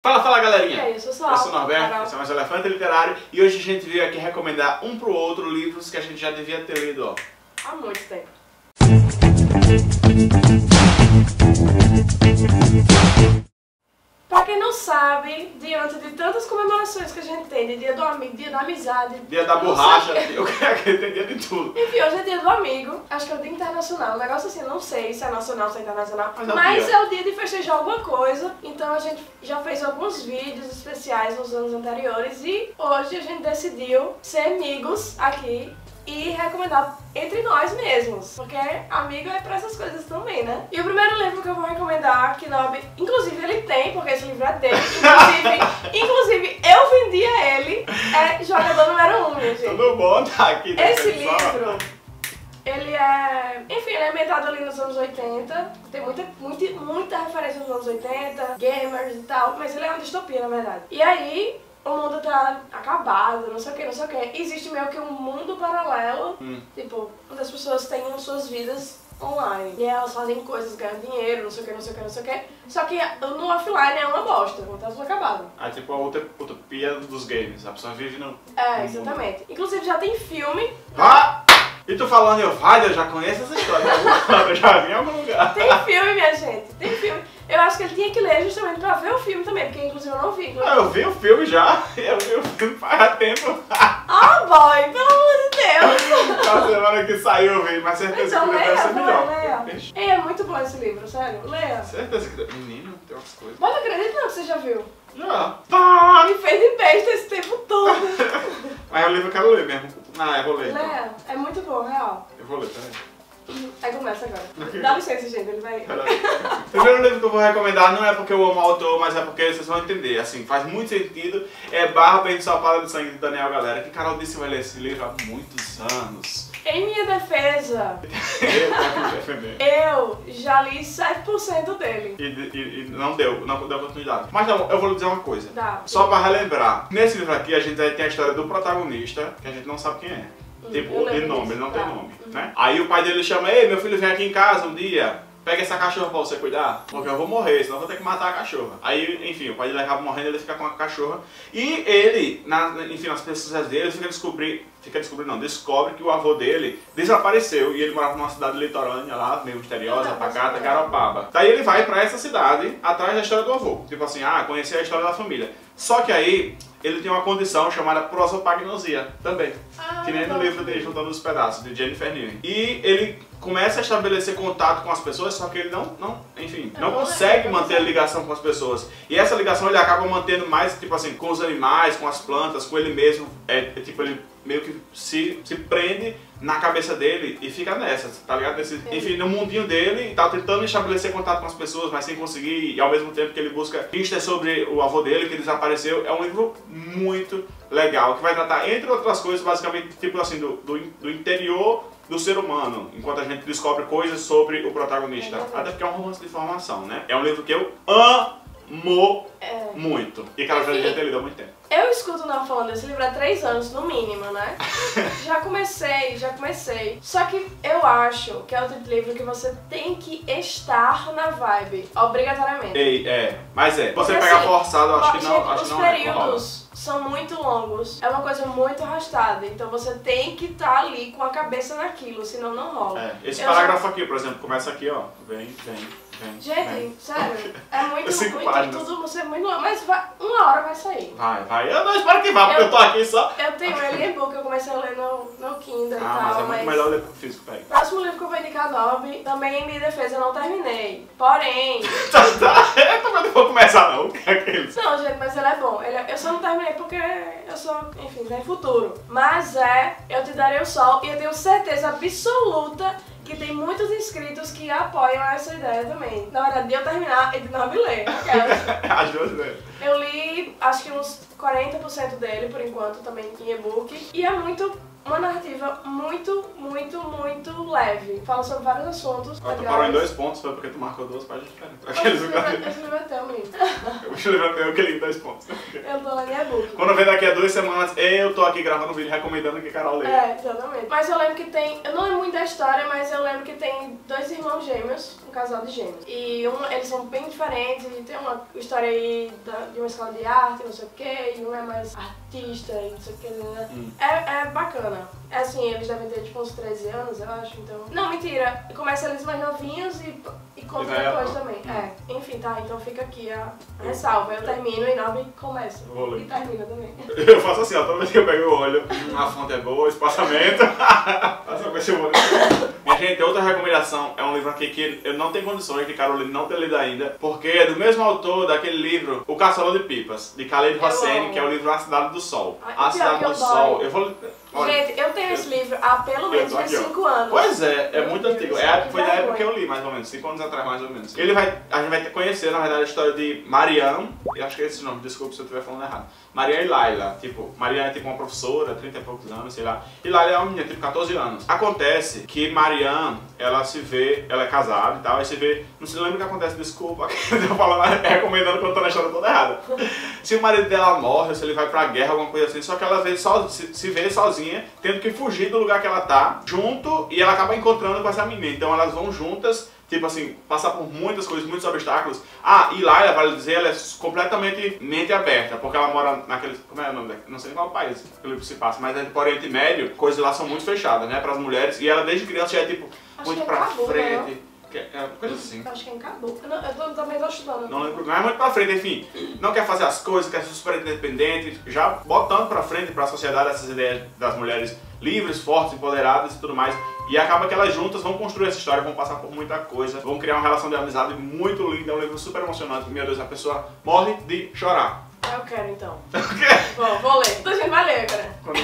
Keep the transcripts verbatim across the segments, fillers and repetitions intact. Fala, fala galerinha! E aí, eu sou Sol. Eu sou o Norbe, esse é mais Elefante Literário e hoje a gente veio aqui recomendar um pro outro livros que a gente já devia ter lido, ó. Há muito tempo. Pra quem não sabe, diante de tantas comemorações que a gente tem, de dia do amigo, dia da amizade... Dia da borracha, eu quero que tem dia de tudo. Enfim, hoje é dia do amigo, acho que é o dia internacional, um negócio assim, não sei se é nacional, se é internacional, mas, mas é o dia de festejar alguma coisa, então a gente já fez alguns vídeos especiais nos anos anteriores e hoje a gente decidiu ser amigos aqui e recomendar entre nós mesmos, porque amigo é pra essas coisas também, né? E o primeiro livro que eu vou recomendar, que Norbe, inclusive ele tem, porque esse livro é dele, inclusive, inclusive eu vendia ele, é Jogador Número um, minha gente. Tudo bom, tá aqui. Esse livro, ele é, enfim, ele é ambientado ali nos anos oitenta, tem muita, muita, muita referência nos anos oitenta, gamers e tal, mas ele é uma distopia, na verdade. E aí... o mundo tá acabado, não sei o que, não sei o que. Existe meio que um mundo paralelo, hum. tipo, onde as pessoas têm suas vidas online. E elas fazem coisas, ganham dinheiro, não sei o que, não sei o que, não sei o que. Só que no offline é uma bosta, não tá tudo acabado. Ah, tipo a utopia dos games, a pessoa vive não. É, exatamente. Inclusive já tem filme. Ah! E tu falando, eu vai, eu já conheço essa história, eu já vi em algum lugar. Tem filme, minha gente, tem filme. Eu acho que ele tinha que ler justamente pra ver o filme também, porque inclusive eu não vi. Inclusive. Ah, eu vi o filme já, eu vi o filme faz tempo. Ah, oh, boy, pelo amor de Deus. Na semana que saiu eu vi, mas certeza então, que leia, vai ser melhor. Leia. É, é muito bom esse livro, sério, leia. Certeza que... menino, tem umas coisas. Mas não acredito não que você já viu. Não. Pá! Me fez de besta esse tempo todo. Mas é o livro que eu quero ler mesmo. Ah, eu vou ler. Leia, então. É muito bom, real. Eu vou ler, peraí. Aí começa agora. Okay. Dá licença, gente, ele vai... O primeiro livro que eu vou recomendar não é porque eu amo o autor, mas é porque vocês vão entender, assim, faz muito sentido. É Barba Ensopada de Sangue, de Daniel Galera, que Carol disse vai ler esse livro há muitos anos. Em minha defesa, eu já li sete por cento dele. E, e, e não deu, não deu oportunidade. Mas não, eu vou lhe dizer uma coisa, dá, só para relembrar. Nesse livro aqui a gente tem a história do protagonista, que a gente não sabe quem é. Tipo, de nome, ele não tem nome, né? Aí o pai dele chama, ei, meu filho, vem aqui em casa um dia, pega essa cachorra pra você cuidar, porque eu vou morrer, senão eu vou ter que matar a cachorra. Aí, enfim, o pai dele acaba morrendo, ele fica com a cachorra. E ele, na, enfim, nas pesquisas dele, fica descobrindo, fica descobrindo, não, descobre que o avô dele desapareceu e ele morava numa cidade litorânea lá, meio misteriosa, pacata, Garopaba. Daí ele vai pra essa cidade, atrás da história do avô. Tipo assim, ah, conhecer a história da família. Só que aí... ele tem uma condição chamada prosopagnosia, também, ah, que nem no livro dele, Juntando os Pedaços, de Jennifer Newman. E ele começa a estabelecer contato com as pessoas, só que ele não, não enfim, não consegue manter a ligação com as pessoas. E essa ligação ele acaba mantendo mais, tipo assim, com os animais, com as plantas, com ele mesmo. É, é tipo, ele meio que se, se prende na cabeça dele e fica nessa, tá ligado? Nesse, enfim, no mundinho dele, tá tentando estabelecer contato com as pessoas, mas sem conseguir, e ao mesmo tempo que ele busca pistas sobre o avô dele, que desapareceu. É um livro muito legal, que vai tratar, entre outras coisas, basicamente, tipo assim, do, do, do interior do ser humano, enquanto a gente descobre coisas sobre o protagonista. É até porque é um romance de formação, né? É um livro que eu amo é. muito. E que ela já devia ter lido há muito tempo. Eu escuto na falando desse livro há três anos, no mínimo, né? já comecei, já comecei. Só que eu acho que é o tipo de livro que você tem que estar na vibe, obrigatoriamente. Ei, é, mas é. Você pegar assim, forçado, eu acho que não, gente, acho os não períodos... é. São muito longos, é uma coisa muito arrastada, então você tem que estar ali com a cabeça naquilo, senão não rola. É, esse eu parágrafo já... aqui, por exemplo, começa aqui, ó, vem, vem, vem, Gente, vem. sério, é muito, Cinco muito, tudo, você é muito longo, mas vai, uma hora vai sair. Vai, vai, eu não espero que vá, porque eu, eu tô aqui só... Eu tenho ele em book, eu comecei a ler no, no Kindle ah, e tal, mas... é muito mas... melhor ler pro físico, pega. Próximo livro que eu vou indicar, Norbe, também em minha defesa eu não terminei, porém... eu também não vou começar não, o que é aquele? Não, gente, mas ele é bom, ele é... eu só não terminei porque eu sou, enfim, tem futuro. Mas é, Eu Te Darei o Sol, e eu tenho certeza absoluta que tem muitos inscritos que apoiam essa ideia também. Na hora de eu terminar, é de Norbe ler. As duas vezes. Eu li li acho que uns quarenta por cento dele, por enquanto, também em e-book. E é muito... uma narrativa muito, muito, muito leve. Fala sobre vários assuntos. Ah, tu parou em dois pontos, foi porque tu marcou duas páginas diferentes. Aqueles lugares. Esse livro é teu, menino. Esse livro é teu, eu que li em dois pontos. Eu tô lendo e-book. Quando vem daqui a duas semanas, eu tô aqui gravando um vídeo recomendando que Carol leia. É, exatamente. Mas eu lembro que tem... eu não lembro muito da história, mas eu lembro que tem dois irmãos gêmeos, um casal de gêmeos. E um, eles são bem diferentes, e tem uma história aí da, de uma escola de arte, não sei o quê, e um é mais artista, e não sei o quê, né? Hum. É, é bacana. É assim, eles devem ter tipo uns treze anos, eu acho, então... Não, mentira, começa eles mais novinhos e, e conta depois também. É, enfim, tá, então fica aqui a ressalva. Eu termino e Norbe começa. Vou ler. E termina também. Eu faço assim, ó, toda vez que eu pego eu olho, a fonte é boa, o espaçamento. Minha gente, outra recomendação é um livro aqui que eu não tenho condições de Carol não ter lido ainda, porque é do mesmo autor daquele livro O Caçador de Pipas, de Caleb Rossini, que é o livro A Cidade do Sol. Ai, a Cidade do Sol. Eu vou... Olha, gente, eu tenho eu, esse livro há pelo menos uns cinco anos. Pois é, é muito antigo. É, foi da época que eu li, mais ou menos, cinco anos atrás, mais ou menos. Ele vai, a gente vai conhecer, na verdade, a história de Marianne. Eu acho que é esse nome, desculpa se eu estiver falando errado. Marianne e Laila. Tipo, Marianne é tipo uma professora, trinta e poucos anos, sei lá. E Laila é uma menina, tipo quatorze anos. Acontece que Marianne, ela se vê, ela é casada e tal, aí se vê, não se lembra o que acontece, desculpa, que eu tô falando, recomendando que eu tô na história toda errada. Se o marido dela morre, ou se ele vai pra guerra, alguma coisa assim, só que ela vê, só, se, se vê sozinha, tendo que fugir do lugar que ela tá, junto, e ela acaba encontrando com essa menina. Então elas vão juntas, tipo assim, passar por muitas coisas, muitos obstáculos. Ah, e Laila, vale dizer, ela é completamente mente aberta, porque ela mora naquele... como é o nome daquele? Não sei qual país que o livro se passa, mas é tipo Oriente Médio, coisas lá são muito fechadas, né, pras mulheres. E ela desde criança já é tipo, acho muito pra acabou, frente... Né? É, coisa assim. Acho que acabou. Eu, não, eu tô, também tô estudando. Não lembro, mas é muito pra frente, enfim. Não quer fazer as coisas, quer ser super independente, já botando pra frente, pra sociedade, essas ideias das mulheres livres, fortes, empoderadas e tudo mais. E acaba que elas juntas vão construir essa história, vão passar por muita coisa, vão criar uma relação de amizade muito linda, é um livro super emocionante. Meu Deus, a pessoa morre de chorar. Eu quero então. Bom, vou ler. Então a gente vai ler, cara. Quando...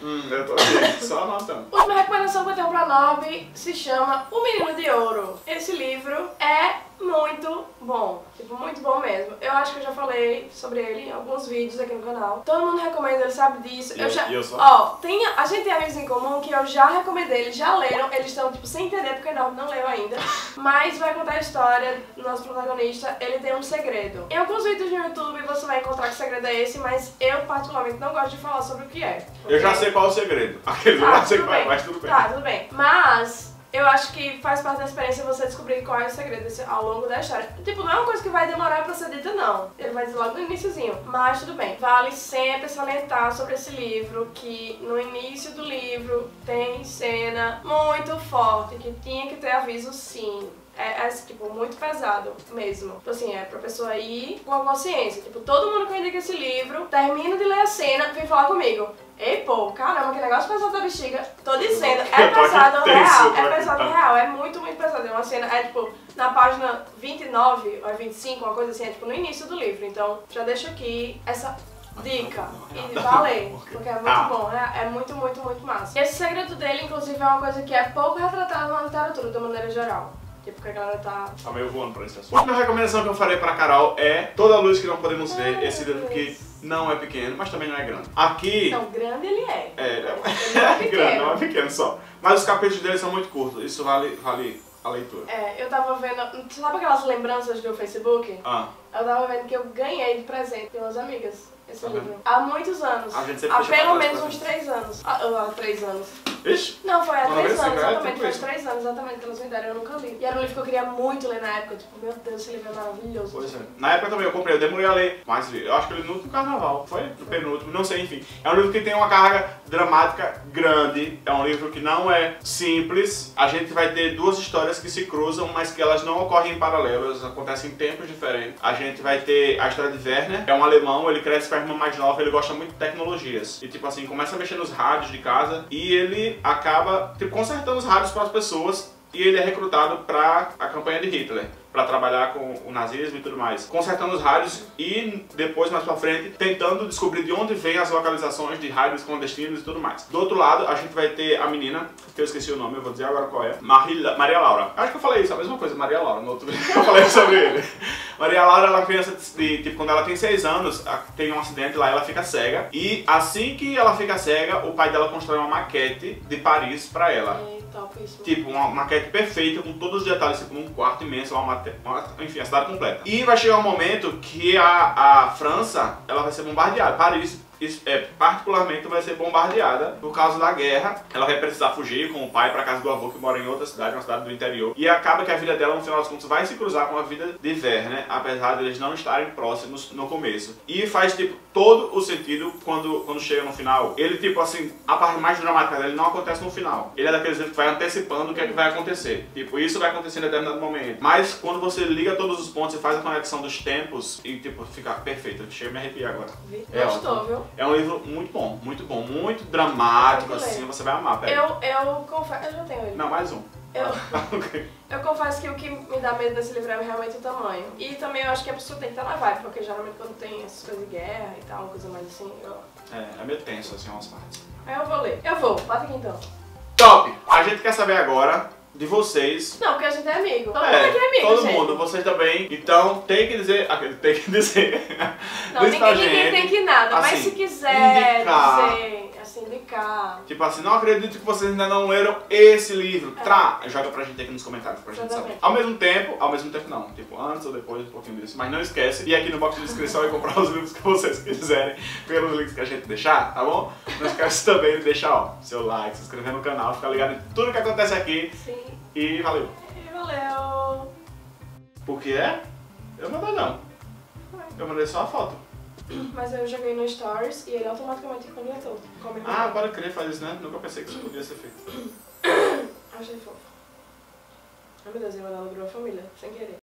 Hum, eu tô aqui, só anotando. A última recomendação que eu tenho pra Norbe se chama O Menino de Ouro. Esse livro é muito bom, tipo, muito bom mesmo. Eu acho que eu já falei sobre ele em alguns vídeos aqui no canal. Todo mundo recomenda, ele sabe disso. E eu, eu já... eu só... Ó, tem, a gente tem amigos em comum que eu já recomendei, eles já leram, eles estão, tipo, sem entender porque Norbe não leu ainda. Mas vai contar a história do nosso protagonista, ele tem um segredo. Em alguns vídeos no YouTube você vai encontrar que o segredo é esse, mas eu particularmente não gosto de falar sobre o que é. Porque... eu já sei qual é o segredo. Aquele ah, não sei qual é, mas tudo bem. Tá, tudo bem. Mas... eu acho que faz parte da experiência você descobrir qual é o segredo desse, ao longo da história. Tipo, não é uma coisa que vai demorar pra ser dita, não. Ele vai dizer logo no iniciozinho. Mas tudo bem. Vale sempre salientar sobre esse livro que no início do livro tem cena muito forte, que tinha que ter aviso sim. É, é, tipo, muito pesado mesmo. Então, assim, é pra pessoa ir com a consciência. Tipo, todo mundo que indica esse livro, termina de ler a cena, vem falar comigo. Ei, pô, caramba, que negócio pesado da bexiga. Tô dizendo, é pesado real, é pesado real, é muito, muito pesado. É uma cena, é tipo, na página vinte e nove ou vinte e cinco, uma coisa assim, é tipo no início do livro. Então, já deixo aqui essa dica. E valeu, porque é muito bom, né? É muito, muito, muito massa. E esse segredo dele, inclusive, é uma coisa que é pouco retratada na literatura, de maneira geral. Porque a galera tá... tá meio voando pra esse assunto. A última recomendação que eu farei pra Carol é Toda a Luz que Não Podemos Ver, esse livro que não é pequeno, mas também não é grande. Aqui... não, grande ele é. É, ele é pequeno. Grande, não é pequeno só. Mas os capítulos dele são muito curtos, isso vale, vale a leitura. É, eu tava vendo... sabe aquelas lembranças do Facebook? Ah. Eu tava vendo que eu ganhei de presente de umas amigas esse uhum. livro. Há muitos anos. A gente há pelo menos uns três anos. Ah, há três anos. Ixi, não, foi há três anos, exatamente, faz três anos, exatamente, que elas me deram, eu nunca li. E era um livro que eu queria muito ler na época, tipo, meu Deus, esse livro é maravilhoso. Pois é. Na época também eu comprei, eu demorei a ler, mas eu acho que eu li no último carnaval, foi? No penúltimo, não sei, enfim. É um livro que tem uma carga dramática grande, é um livro que não é simples, a gente vai ter duas histórias que se cruzam, mas que elas não ocorrem em paralelo, elas acontecem em tempos diferentes. A gente vai ter a história de Werner, é um alemão, ele cresce com a irmã mais nova, ele gosta muito de tecnologias. E tipo assim, começa a mexer nos rádios de casa e ele acaba tipo, consertando os rádios para as pessoas e ele é recrutado para a campanha de Hitler. para trabalhar com o nazismo e tudo mais, consertando os rádios e depois, mais pra frente, tentando descobrir de onde vem as localizações de rádios clandestinos e tudo mais. Do outro lado, a gente vai ter a menina, que eu esqueci o nome, eu vou dizer agora qual é, Maria-Laura. Acho que eu falei isso, a mesma coisa, Maria-Laura, no outro vídeo que eu falei sobre ele. Maria-Laura, ela é uma criança de, tipo, quando ela tem seis anos, tem um acidente lá, ela fica cega. E assim que ela fica cega, o pai dela constrói uma maquete de Paris pra ela. É, top isso. Tipo, uma maquete perfeita, com todos os detalhes, tipo, num quarto imenso, uma, uma, enfim, a cidade completa. E vai chegar um momento que a, a França, ela vai ser bombardeada, Paris. Isso, é, particularmente vai ser bombardeada por causa da guerra. Ela vai precisar fugir com o pai para casa do avô, que mora em outra cidade, uma cidade do interior. E acaba que a vida dela, no final das contas, vai se cruzar com a vida de Werner, apesar de eles não estarem próximos no começo. E faz, tipo, todo o sentido quando, quando chega no final. Ele, tipo assim, a parte mais dramática dele não acontece no final. Ele é daqueles que vai antecipando o que é que vai acontecer. Tipo, isso vai acontecer em determinado momento. Mas quando você liga todos os pontos e faz a conexão dos tempos, e, tipo, fica perfeito. Chega a me arrepiar agora. É, gostou, viu? É um livro muito bom, muito bom, muito dramático, assim, você vai amar, pera. Eu, eu confesso, eu já tenho ele. Não, mais um. Eu, eu confesso que o que me dá medo desse livro é realmente o tamanho. E também eu acho que a pessoa tem que estar na vibe, porque geralmente quando tem essas coisas de guerra e tal, uma coisa mais assim, eu... É, é meio tenso, assim, umas partes. Aí eu vou ler. Eu vou, bota aqui então. Top! A gente quer saber agora... de vocês. Não, porque a gente é amigo. Todo é, mundo aqui é amigo, todo gente. mundo, vocês também. Então, tem que dizer... Aquele tem que dizer... Não, ninguém, ninguém tem que nada. Assim, mas se quiser indicar, dizer... Assim, indicar... Tipo assim, não acredito que vocês ainda não leram esse livro. É. Tra... Joga pra gente aqui nos comentários, pra gente saber. Ao mesmo tempo... Ao mesmo tempo não. Tipo, antes ou depois, um pouquinho disso. Mas não esquece. E aqui no box de descrição é comprar os livros que vocês quiserem. Pelos links que a gente deixar, tá bom? Não esquece também de deixar, ó, seu like, se inscrever no canal, ficar ligado em tudo que acontece aqui. Sim. E valeu. E valeu. Por que é? Eu mandei não. Eu mandei só a foto. Mas eu joguei no Stories e ele automaticamente completou. Comentou. Ah, agora querer fazer isso, né? Nunca pensei que isso podia ser feito. Achei fofo. Ai meu Deus, eu mandei ela pra minha família, sem querer.